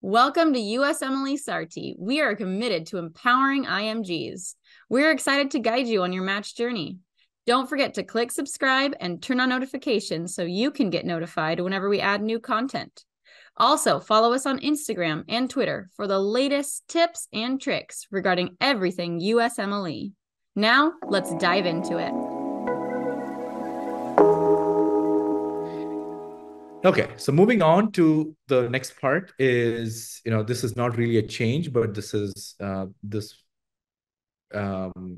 Welcome to USMLE Sarthi. We are committed to empowering IMGs. We're excited to guide you on your match journey. Don't forget to click subscribe and turn on notifications so you can get notified whenever we add new content. Also, follow us on Instagram and Twitter for the latest tips and tricks regarding everything USMLE. Now, let's dive into it. Okay, so moving on to the next part is, this is not really a change, but this is this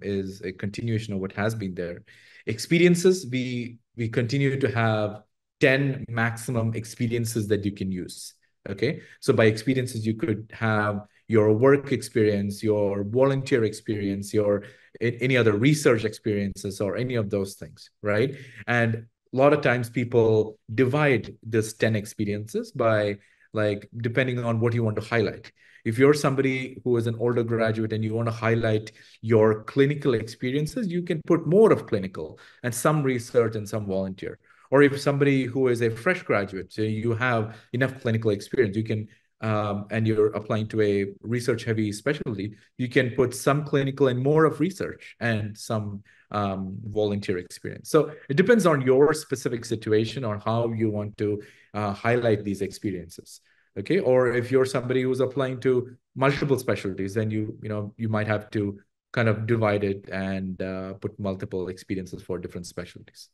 is a continuation of what has been there. Experiences, we continue to have 10 maximum experiences that you can use. Okay, so by experiences, you could have your work experience, your volunteer experience, your any other research experiences or any of those things, right? And a lot of times people divide this 10 experiences by, like, depending on what you want to highlight. If you're somebody who is an older graduate and you want to highlight your clinical experiences, you can put more of clinical and some research and some volunteer. Or if somebody who is a fresh graduate, so you have enough clinical experience, you can, and you're applying to a research heavy specialty, you can put some clinical and more of research and some volunteer experience. So it depends on your specific situation or how you want to highlight these experiences. Okay, or if you're somebody who's applying to multiple specialties, then you might have to kind of divide it and put multiple experiences for different specialties.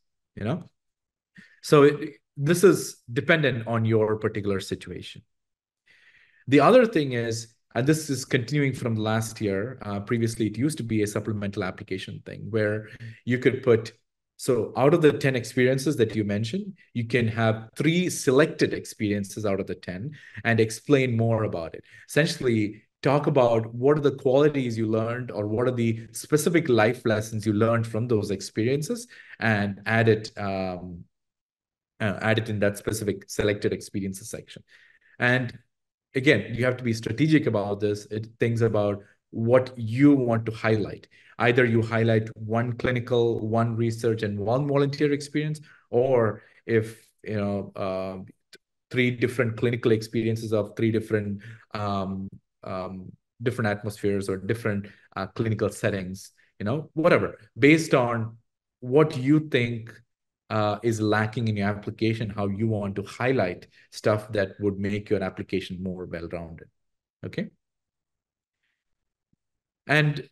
So this is dependent on your particular situation. The other thing is, and this is continuing from last year. Previously, it used to be a supplemental application thing where you could put, so out of the 10 experiences that you mentioned, you can have 3 selected experiences out of the 10 and explain more about it. Essentially, talk about what are the qualities you learned or what are the specific life lessons you learned from those experiences and add it in that specific selected experiences section. And again, you have to be strategic about this. It thinks about what you want to highlight. Either you highlight one clinical, one research, and one volunteer experience, or if 3 different clinical experiences of 3 different different atmospheres or different clinical settings, whatever, based on what you think is lacking in your application, how you want to highlight stuff that would make your application more well-rounded, okay? And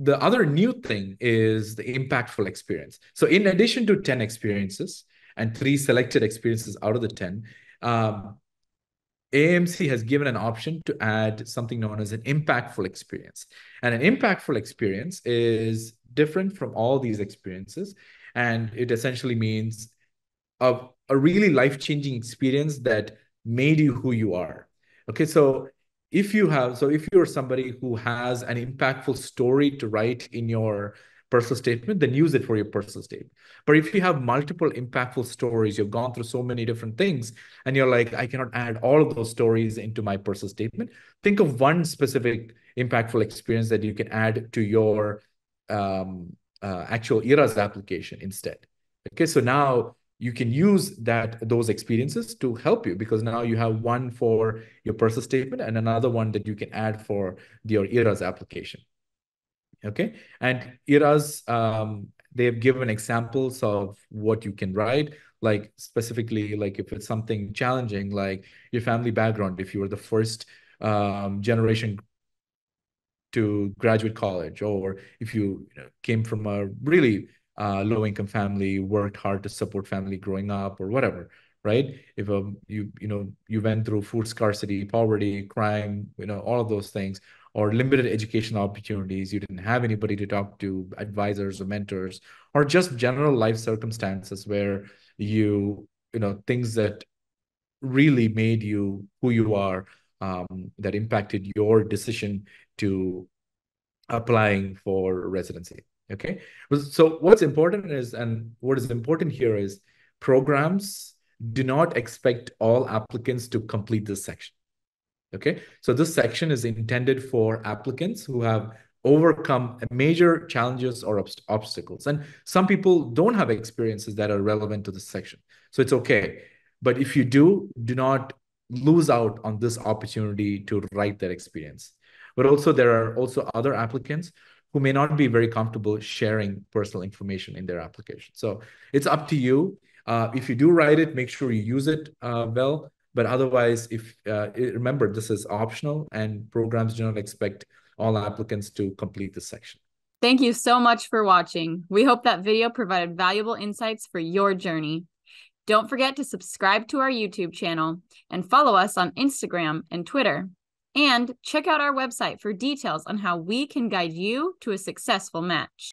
the other new thing is the impactful experience. So in addition to 10 experiences and 3 selected experiences out of the 10, AMC has given an option to add something known as an impactful experience. And an impactful experience is different from all these experiences. And it essentially means a really life-changing experience that made you who you are. Okay, so if you're somebody who has an impactful story to write in your personal statement, then use it for your personal statement. But if you have multiple impactful stories, you've gone through so many different things, and you're like, I cannot add all of those stories into my personal statement, think of one specific impactful experience that you can add to your actual ERAS application instead. Okay, so now you can use those experiences to help you, because now you have one for your personal statement and another one that you can add for your ERAS application. Okay, and ERAS, they have given examples of what you can write, like specifically, like if it's something challenging, like your family background, if you were the first generation to graduate college, or if you, came from a really low-income family, worked hard to support family growing up, or whatever, right? If you went through food scarcity, poverty, crime, all of those things, or limited educational opportunities, you didn't have anybody to talk to, advisors or mentors, or just general life circumstances where things that really made you who you are, that impacted your decision to applying for residency, okay? So what's important is, and what is important here is, programs do not expect all applicants to complete this section, okay? So this section is intended for applicants who have overcome major challenges or obstacles. And some people don't have experiences that are relevant to this section, so it's okay. But if you do, do not lose out on this opportunity to write their experience. But also there are also other applicants who may not be very comfortable sharing personal information in their application. So it's up to you. If you do write it, make sure you use it well. But otherwise, if remember, this is optional and programs do not expect all applicants to complete this section. Thank you so much for watching. We hope that video provided valuable insights for your journey. Don't forget to subscribe to our YouTube channel and follow us on Instagram and Twitter. And check out our website for details on how we can guide you to a successful match.